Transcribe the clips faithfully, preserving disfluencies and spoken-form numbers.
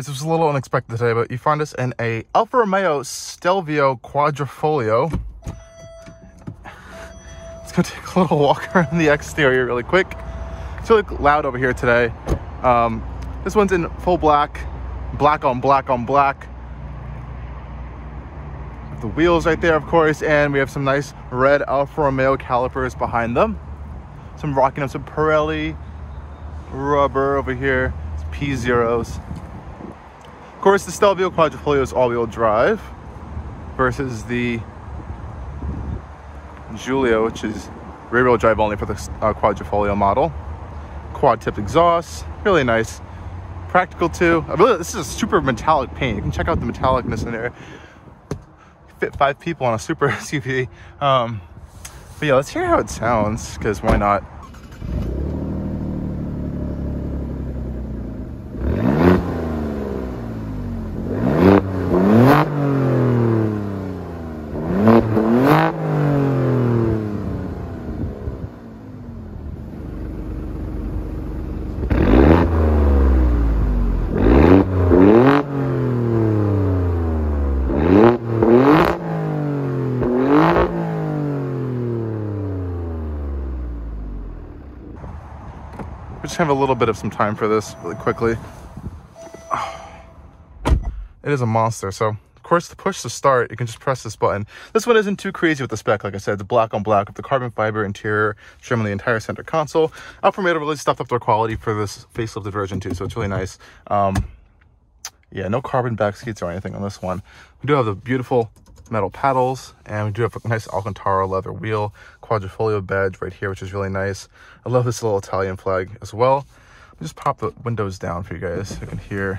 guys, this was a little unexpected today, but you find us in a Alfa Romeo Stelvio Quadrifoglio. Let's go take a little walk around the exterior really quick. It's really loud over here today. Um, this one's in full black, black on black on black. The wheels right there, of course, and we have some nice red Alfa Romeo calipers behind them. Some rocking up some Pirelli rubber over here. It's P zeros. Of course, the Stelvio Quadrifoglio is all-wheel drive versus the Giulia, which is rear-wheel drive only for the uh, Quadrifoglio model. Quad-tipped exhaust, really nice. Practical too. I really, this is a super metallic paint. You can check out the metallicness in there. Fit five people on a super S U V. Um, but yeah, let's hear how it sounds, because why not? Have a little bit of some time for this really quickly. Oh, it is a monster. So of course, to push to start, you can just press this button. This one isn't too crazy with the spec. Like I said, the black on black with the carbon fiber interior trim on the entire center console. Alfa Romeo really stepped up their quality for this facelifted version too, so it's really nice. Um yeah, no carbon back seats or anything on this one. We do have the beautiful metal paddles, and we do have a nice Alcantara leather wheel, Quadrifoglio badge right here, which is really nice. I love this little Italian flag as well. I'll just pop the windows down for you guys so you can hear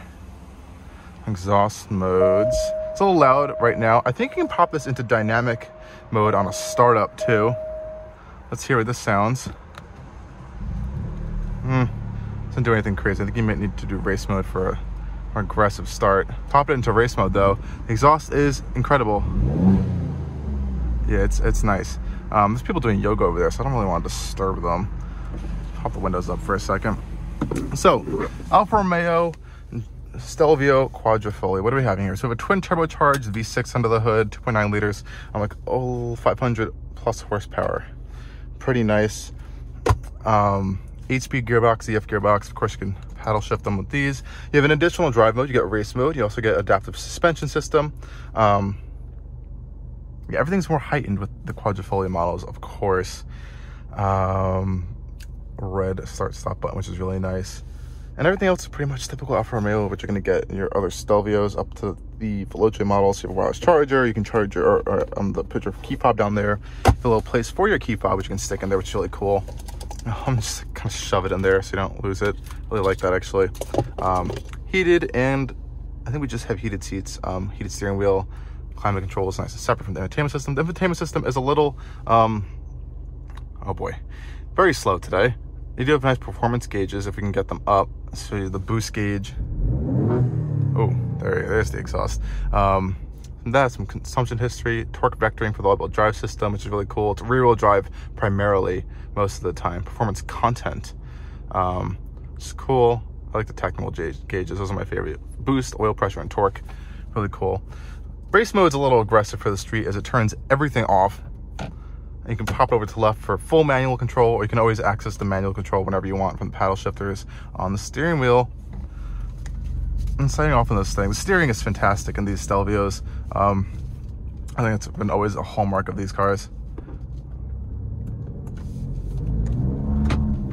exhaust modes. It's a little loud right now. I think you can pop this into dynamic mode on a startup too. Let's hear what this sounds. Hmm, doesn't do anything crazy. I think you might need to do race mode for a Or aggressive start. Pop it into race mode though. The exhaust is incredible. Yeah, it's it's nice. Um, there's people doing yoga over there, so I don't really want to disturb them. Pop the windows up for a second. So, Alfa Romeo Stelvio Quadrifoglio. What do we have here? So we have a twin turbocharged V six under the hood, two point nine liters. I'm like, oh, five hundred plus horsepower. Pretty nice. Um, eight-speed gearbox, Z F gearbox. Of course, you can paddle shift them with these. You have an additional drive mode. You get race mode. You also get adaptive suspension system. Um, yeah, everything's more heightened with the Quadrifoglio models, of course. Um, red start-stop button, which is really nice. And everything else is pretty much typical Alfa Romeo, which you're going to get in your other Stelvios up to the Veloce models. So you have a wireless charger. You can charge your or, or, um, the picture key fob down there. You have a little place for your key fob, which you can stick in there, which is really cool. I'm just gonna shove it in there so you don't lose it. Really like that, actually. Um, heated, and I think we just have heated seats, um, heated steering wheel, climate control is nice and separate from the entertainment system. The entertainment system is a little, um, oh boy, very slow today. You do have nice performance gauges if we can get them up. So the boost gauge, oh, there, there's the exhaust. Um, That's some consumption history, torque vectoring for the all-wheel drive system, which is really cool. It's rear-wheel drive primarily most of the time. Performance content, um, it's cool. I like the technical gauge gauges; those are my favorite. Boost, oil pressure, and torque, really cool. Race mode's a little aggressive for the street as it turns everything off. And you can pop over to left for full manual control, or you can always access the manual control whenever you want from the paddle shifters on the steering wheel. And signing off on this thing, the steering is fantastic in these Stelvios. Um, I think it's been always a hallmark of these cars,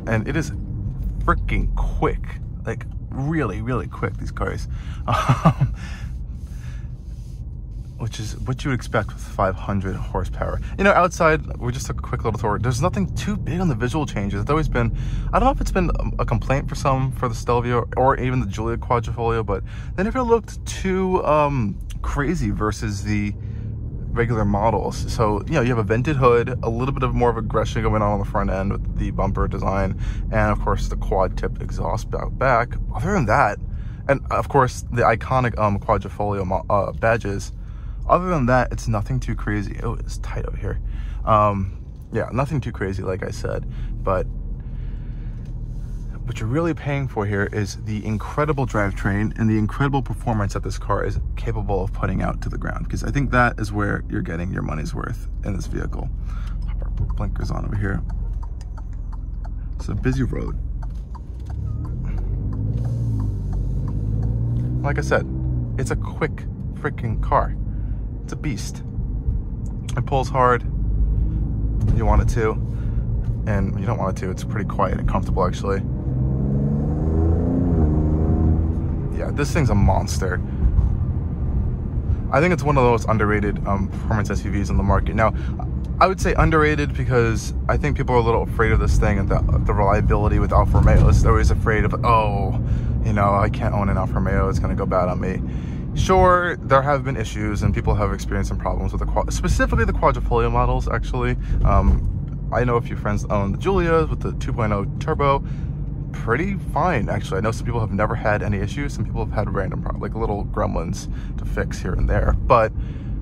and it is freaking quick, like really, really quick. These cars, um, which is what you would expect with five hundred horsepower. You know, outside we just took a quick little tour. There's nothing too big on the visual changes. It's always been, I don't know if it's been a complaint for some for the Stelvio or even the Giulia Quadrifoglio, but they never looked too um, crazy versus the regular models. So, you know, you have a vented hood, a little bit of more of aggression going on on the front end with the bumper design, and of course the quad tipped exhaust back. Other than that, and of course the iconic um, Quadrifoglio uh, badges. Other than that, it's nothing too crazy. Oh, it's tight over here. Um, yeah, nothing too crazy, like I said, but what you're really paying for here is the incredible drivetrain and the incredible performance that this car is capable of putting out to the ground, because I think that is where you're getting your money's worth in this vehicle. Pop our blinkers on over here. It's a busy road. Like I said, it's a quick freaking car. It's a beast. It pulls hard. You want it to. And when you don't want it to, it's pretty quiet and comfortable, actually. Yeah, this thing's a monster. I think it's one of those underrated um, performance S U Vs in the market. Now, I would say underrated because I think people are a little afraid of this thing and the, the reliability with Alfa Romeo. They're always afraid of, oh, you know, I can't own an Alfa Romeo, it's gonna go bad on me. Sure, there have been issues and people have experienced some problems with the, specifically the Quadrifoglio models, actually. Um, I know a few friends own the Giulias with the two point oh turbo. Pretty fine, actually. I know some people have never had any issues. Some people have had random problems, like little gremlins to fix here and there. But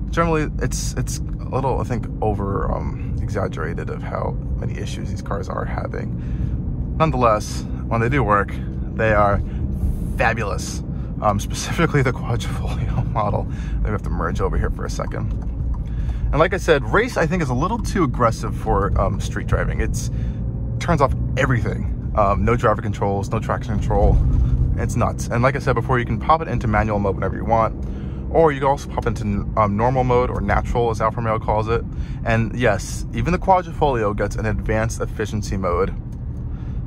generally, it's it's a little, I think, over um, exaggerated of how many issues these cars are having. Nonetheless, when they do work, they are fabulous. Um, specifically, the Quadrifoglio model. We have to merge over here for a second. And like I said, race, I think, is a little too aggressive for um, street driving. It's turns off everything. Um, no driver controls, no traction control. It's nuts. And like I said before, you can pop it into manual mode whenever you want. Or you can also pop into um, normal mode, or natural, as Alfa Romeo calls it. And yes, even the Quadrifoglio gets an advanced efficiency mode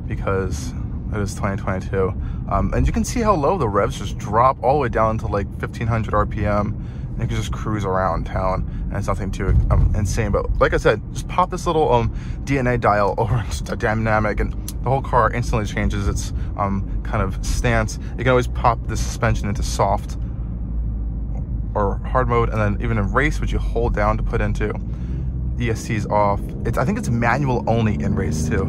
because it is twenty twenty-two. Um, and you can see how low the revs just drop all the way down to like fifteen hundred R P M. You can just cruise around town, and it's nothing too um, insane. But like I said, just pop this little um, D N A dial over into the dynamic, and the whole car instantly changes its um, kind of stance. You can always pop the suspension into soft or hard mode, and then even in race, which you hold down to put into. E S C's off. It's I think it's manual only in race too.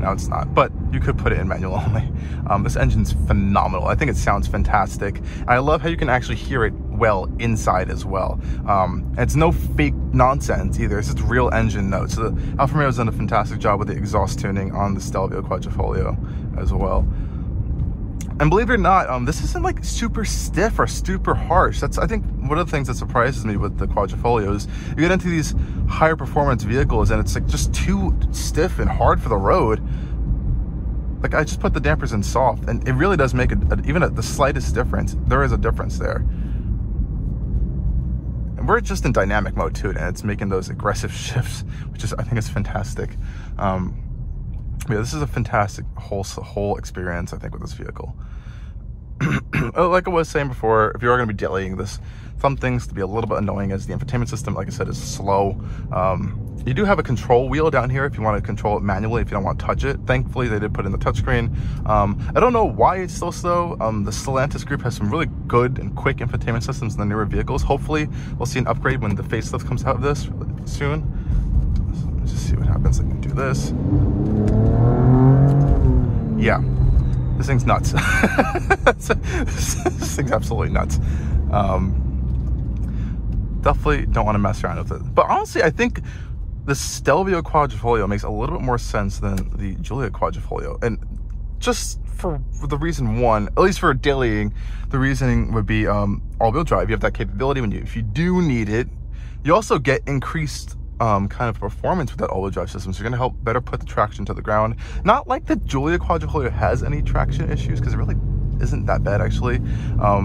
No, it's not, but you could put it in manual only. Um, this engine's phenomenal. I think it sounds fantastic. I love how you can actually hear it well inside as well. Um, it's no fake nonsense either. It's just real engine notes. So the Alfa Romeo's done a fantastic job with the exhaust tuning on the Stelvio Quadrifoglio as well. And believe it or not, um, this isn't like super stiff or super harsh. That's, I think, one of the things that surprises me with the Quadrifoglio is you get into these higher performance vehicles and it's like just too stiff and hard for the road. Like, I just put the dampers in soft and it really does make a, a, even a, the slightest difference. There is a difference there. And we're just in dynamic mode too, and it's making those aggressive shifts, which is, I think, is fantastic. Um, Yeah, this is a fantastic whole whole experience, I think, with this vehicle. Like I was saying before, if you are going to be dailying this, some things to be a little bit annoying is the infotainment system, like I said, is slow. Um, you do have a control wheel down here if you want to control it manually, if you don't want to touch it. Thankfully, they did put in the touchscreen. Um, I don't know why it's still slow. Um, the Stellantis group has some really good and quick infotainment systems in the newer vehicles. Hopefully, we'll see an upgrade when the facelift comes out of this soon. So let's just see what happens. I can do this. Yeah, this thing's nuts. This thing's absolutely nuts. Um, definitely don't want to mess around with it. But honestly, I think the Stelvio Quadrifoglio makes a little bit more sense than the Giulia Quadrifoglio. And just for the reason one, at least for dailying, the reasoning would be um, all-wheel drive. You have that capability when you, if you do need it. You also get increased Um, kind of performance with that all-wheel drive system, so you're going to help better put the traction to the ground. Not like the Giulia Quadrifoglio has any traction issues, because it really isn't that bad, actually. Um,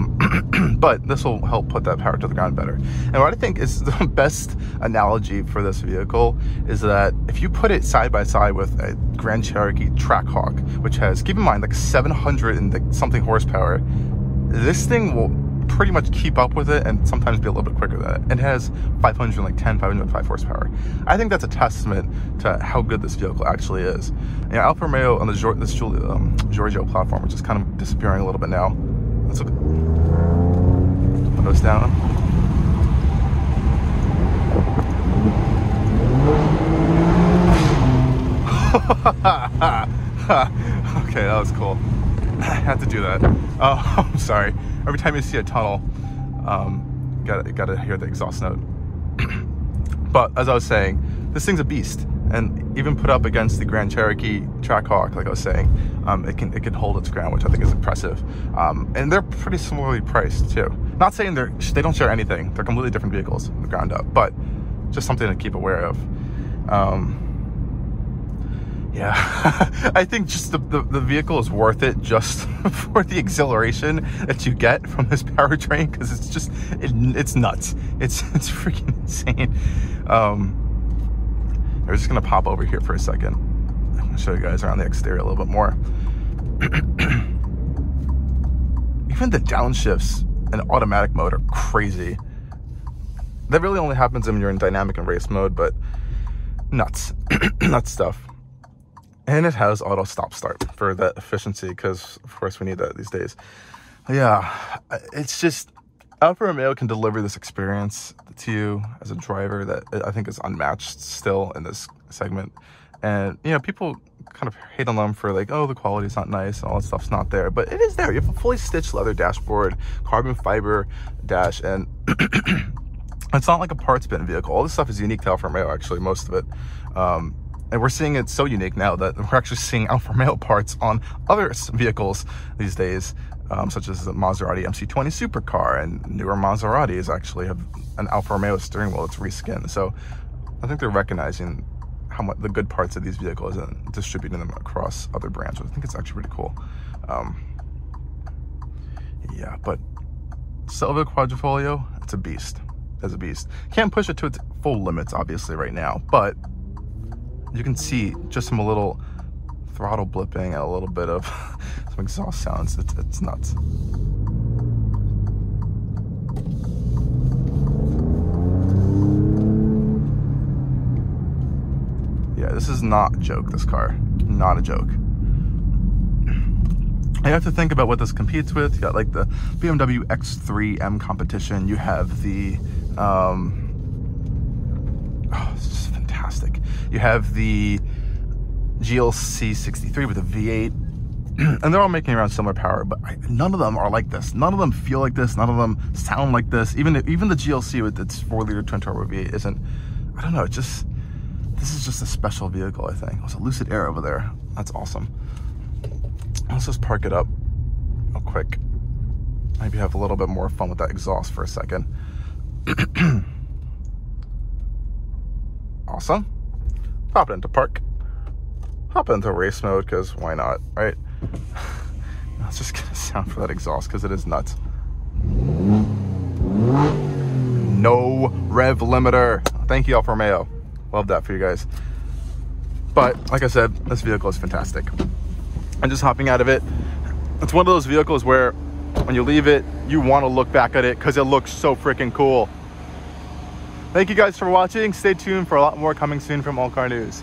but this will help put that power to the ground better. And what I think is the best analogy for this vehicle is that if you put it side by side with a Grand Cherokee Trackhawk, which has, keep in mind, like seven hundred and something horsepower, this thing will pretty much keep up with it and sometimes be a little bit quicker than it. It has five hundred like ten, five hundred five horsepower. I think that's a testament to how good this vehicle actually is. You know, Alfa Romeo on the Gior this Giulia, um, Giorgio platform, which is kind of disappearing a little bit now. Let's look. Windows down. Okay, that was cool. I had to do that. Oh, I'm sorry. Every time you see a tunnel, um, you gotta, you gotta hear the exhaust note. But as I was saying, this thing's a beast, and even put up against the Grand Cherokee Trackhawk, like I was saying, um, it can it can hold its ground, which I think is impressive. Um, and they're pretty similarly priced too. Not saying they're they don't share anything; they're completely different vehicles from the ground up, but just something to keep aware of. Um, Yeah, I think just the, the, the vehicle is worth it just for the exhilaration that you get from this powertrain, because it's just, it, it's nuts. It's it's freaking insane. Um, I'm just going to pop over here for a second. I'm going to show you guys around the exterior a little bit more. Even the downshifts and automatic mode are crazy. That really only happens when you're in dynamic and race mode, but nuts, nuts stuff. And it has auto stop start for that efficiency, because of course we need that these days. Yeah, it's just Alfa Romeo can deliver this experience to you as a driver that I think is unmatched still in this segment. And you know, people kind of hate on them for like, oh, the quality's not nice and all that stuff's not there, but it is there. You have a fully stitched leather dashboard, carbon fiber dash, and it's not like a parts bin vehicle. All this stuff is unique to Alfa Romeo, actually, most of it. Um, And we're seeing it so unique now that we're actually seeing Alfa Romeo parts on other vehicles these days, um, such as the Maserati M C twenty supercar, and newer Maseratis actually have an Alfa Romeo steering wheel that's reskinned. So I think they're recognizing how much the good parts of these vehicles and distributing them across other brands. I think it's actually pretty cool. Um, yeah, but Stelvio Quadrifoglio, it's a beast. It's a beast. Can't push it to its full limits, obviously, right now, but you can see just from a little throttle blipping and a little bit of some exhaust sounds. It's, it's nuts. Yeah, this is not a joke, this car. Not a joke. You have to think about what this competes with. You got like the B M W X three M competition. You have the... Um, oh, it's just fantastic. You have the G L C sixty-three with a V eight, and they're all making around similar power, but I, none of them are like this. None of them feel like this. None of them sound like this. Even even the G L C with its four liter twin-turbo V eight isn't, I don't know, it just, this is just a special vehicle, I think. There's a Lucid Air over there. That's awesome. Let's just park it up real quick. Maybe have a little bit more fun with that exhaust for a second. Awesome. Pop it into park. Hop into race mode, because why not, right? Let's just get a sound for that exhaust, because it is nuts. No rev limiter. Thank you, Alfa Romeo. Love that for you guys. But like I said, this vehicle is fantastic. I'm just hopping out of it. It's one of those vehicles where when you leave it, you want to look back at it, because it looks so freaking cool. Thank you guys for watching. Stay tuned for a lot more coming soon from Allcarnews.